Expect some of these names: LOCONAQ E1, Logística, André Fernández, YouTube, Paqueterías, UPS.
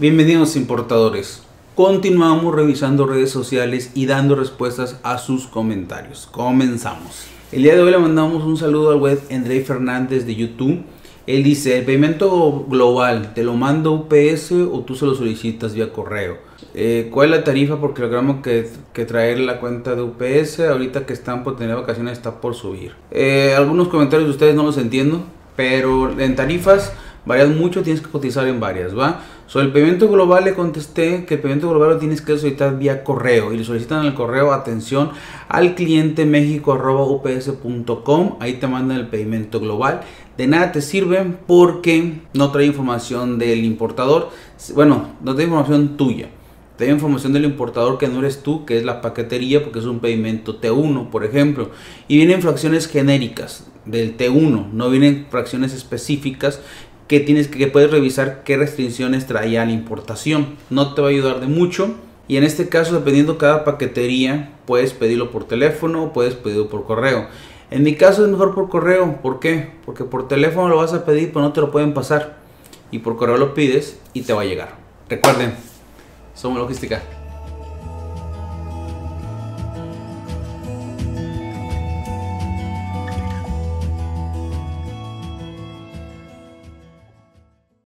Bienvenidos importadores, continuamos revisando redes sociales y dando respuestas a sus comentarios. Comenzamos. El día de hoy le mandamos un saludo al web André Fernández de YouTube. Él dice: el pavimento global, ¿te lo manda UPS o tú se lo solicitas vía correo? ¿Cuál es la tarifa por kilogramo que traer la cuenta de UPS? Ahorita que están por tener vacaciones está por subir. Algunos comentarios de ustedes no los entiendo, pero en tarifas varias mucho, tienes que cotizar en varias, ¿va? Sobre el pavimento global le contesté que el pavimento global lo tienes que solicitar vía correo. Y le solicitan el correo atención al cliente mexico@ups.com. Ahí te mandan el pavimento global. De nada te sirve porque no trae información del importador. Bueno, no trae información tuya. Trae información del importador que no eres tú, que es la paquetería, porque es un pavimento T1, por ejemplo. Y vienen fracciones genéricas del T1. No vienen fracciones específicas que puedes revisar qué restricciones traía la importación. No te va a ayudar de mucho. Y en este caso, dependiendo cada paquetería, puedes pedirlo por teléfono o puedes pedirlo por correo. En mi caso es mejor por correo. ¿Por qué? Porque por teléfono lo vas a pedir, pero no te lo pueden pasar. Y por correo lo pides y te va a llegar. Recuerden, somos Logística.